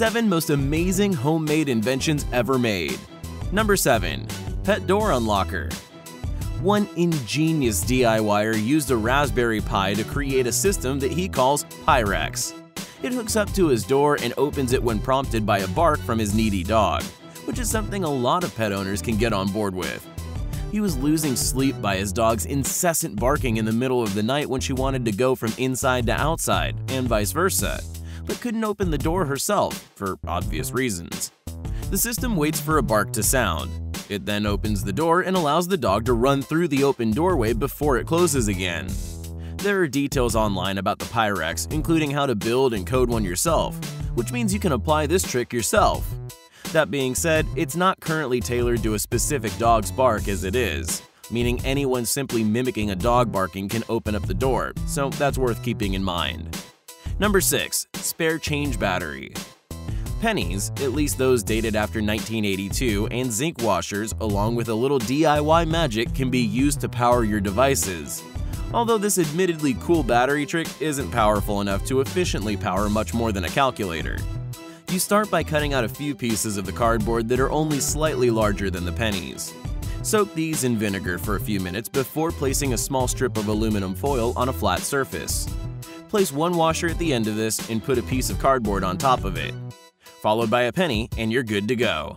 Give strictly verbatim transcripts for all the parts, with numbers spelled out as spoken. seven most amazing homemade inventions ever made. Number seven. Pet door unlocker. One ingenious D I Y er used a Raspberry Pi to create a system that he calls Pyrex. It hooks up to his door and opens it when prompted by a bark from his needy dog, which is something a lot of pet owners can get on board with. He was losing sleep by his dog's incessant barking in the middle of the night when she wanted to go from inside to outside, and vice versa, but couldn't open the door herself, for obvious reasons. The system waits for a bark to sound. It then opens the door and allows the dog to run through the open doorway before it closes again. There are details online about the Pyrex, including how to build and code one yourself, which means you can apply this trick yourself. That being said, it's not currently tailored to a specific dog's bark as it is, meaning anyone simply mimicking a dog barking can open up the door, so that's worth keeping in mind. Number six. Spare change battery. Pennies, at least those dated after nineteen eighty-two, and zinc washers, along with a little D I Y magic, can be used to power your devices. Although this admittedly cool battery trick isn't powerful enough to efficiently power much more than a calculator. You start by cutting out a few pieces of the cardboard that are only slightly larger than the pennies. Soak these in vinegar for a few minutes before placing a small strip of aluminum foil on a flat surface. Place one washer at the end of this and put a piece of cardboard on top of it, followed by a penny, and you're good to go.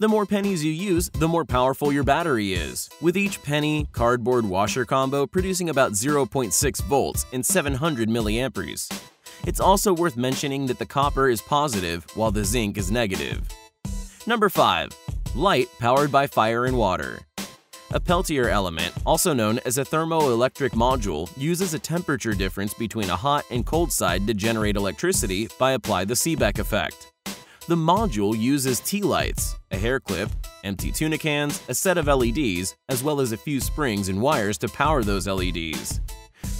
The more pennies you use, the more powerful your battery is, with each penny cardboard washer combo producing about zero point six volts and seven hundred milliamperes. It's also worth mentioning that the copper is positive while the zinc is negative. Number five. Light powered by fire and water. A Peltier element, also known as a thermoelectric module, uses a temperature difference between a hot and cold side to generate electricity by applying the Seebeck effect. The module uses tea lights, a hair clip, empty tuna cans, a set of L E Ds, as well as a few springs and wires to power those L E Ds.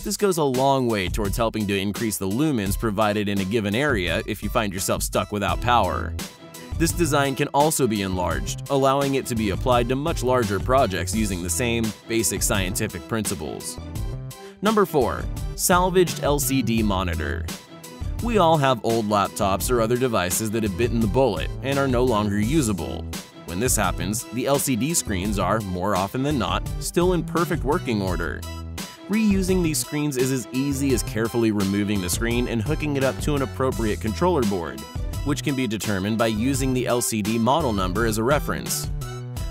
This goes a long way towards helping to increase the lumens provided in a given area if you find yourself stuck without power. This design can also be enlarged, allowing it to be applied to much larger projects using the same basic scientific principles. Number four. Salvaged L C D monitor. We all have old laptops or other devices that have bitten the bullet and are no longer usable. When this happens, the L C D screens are, more often than not, still in perfect working order. Reusing these screens is as easy as carefully removing the screen and hooking it up to an appropriate controller board, which can be determined by using the L C D model number as a reference.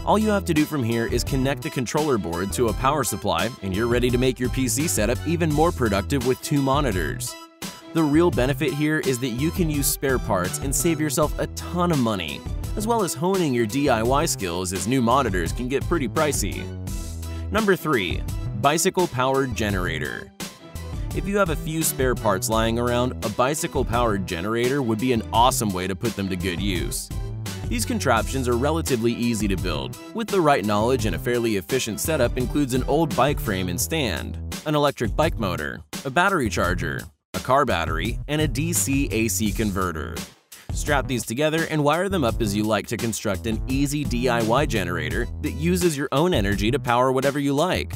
All you have to do from here is connect the controller board to a power supply, and you're ready to make your P C setup even more productive with two monitors. The real benefit here is that you can use spare parts and save yourself a ton of money, as well as honing your D I Y skills, as new monitors can get pretty pricey. Number three. Bicycle-powered generator. If you have a few spare parts lying around, a bicycle-powered generator would be an awesome way to put them to good use. These contraptions are relatively easy to build. With the right knowledge and a fairly efficient setup includes an old bike frame and stand, an electric bike motor, a battery charger, a car battery, and a D C A C converter. Strap these together and wire them up as you like to construct an easy D I Y generator that uses your own energy to power whatever you like.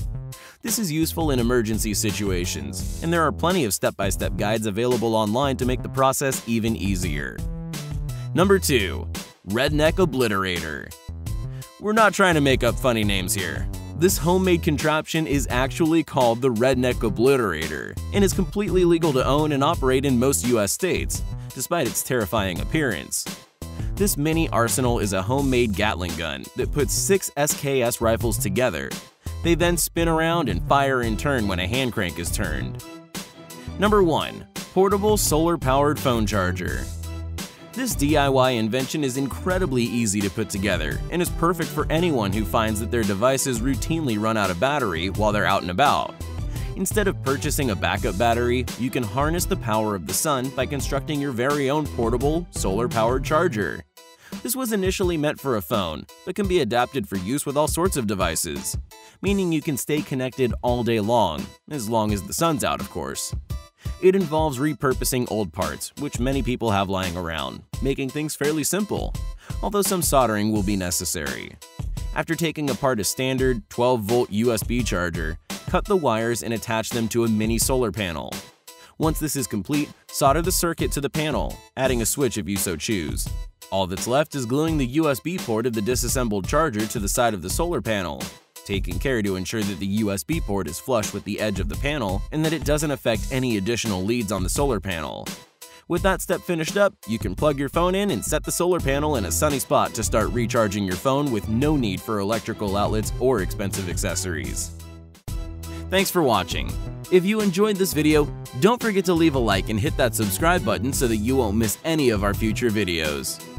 This is useful in emergency situations, and there are plenty of step-by-step guides available online to make the process even easier. Number two. Redneck Obliterator. We're not trying to make up funny names here. This homemade contraption is actually called the Redneck Obliterator and is completely legal to own and operate in most U S states, despite its terrifying appearance. This mini arsenal is a homemade Gatling gun that puts six S K S rifles together. They then spin around and fire in turn when a hand crank is turned. Number one. Portable solar-powered phone charger. This D I Y invention is incredibly easy to put together and is perfect for anyone who finds that their devices routinely run out of battery while they're out and about. Instead of purchasing a backup battery, you can harness the power of the sun by constructing your very own portable, solar-powered charger. This was initially meant for a phone, but can be adapted for use with all sorts of devices, meaning you can stay connected all day long, as long as the sun's out, of course. It involves repurposing old parts, which many people have lying around, making things fairly simple, although some soldering will be necessary. After taking apart a standard twelve volt U S B charger, cut the wires and attach them to a mini solar panel. Once this is complete, solder the circuit to the panel, adding a switch if you so choose. All that's left is gluing the U S B port of the disassembled charger to the side of the solar panel, taking care to ensure that the U S B port is flush with the edge of the panel and that it doesn't affect any additional leads on the solar panel. With that step finished up, you can plug your phone in and set the solar panel in a sunny spot to start recharging your phone with no need for electrical outlets or expensive accessories. Thanks for watching. If you enjoyed this video, don't forget to leave a like and hit that subscribe button so that you won't miss any of our future videos.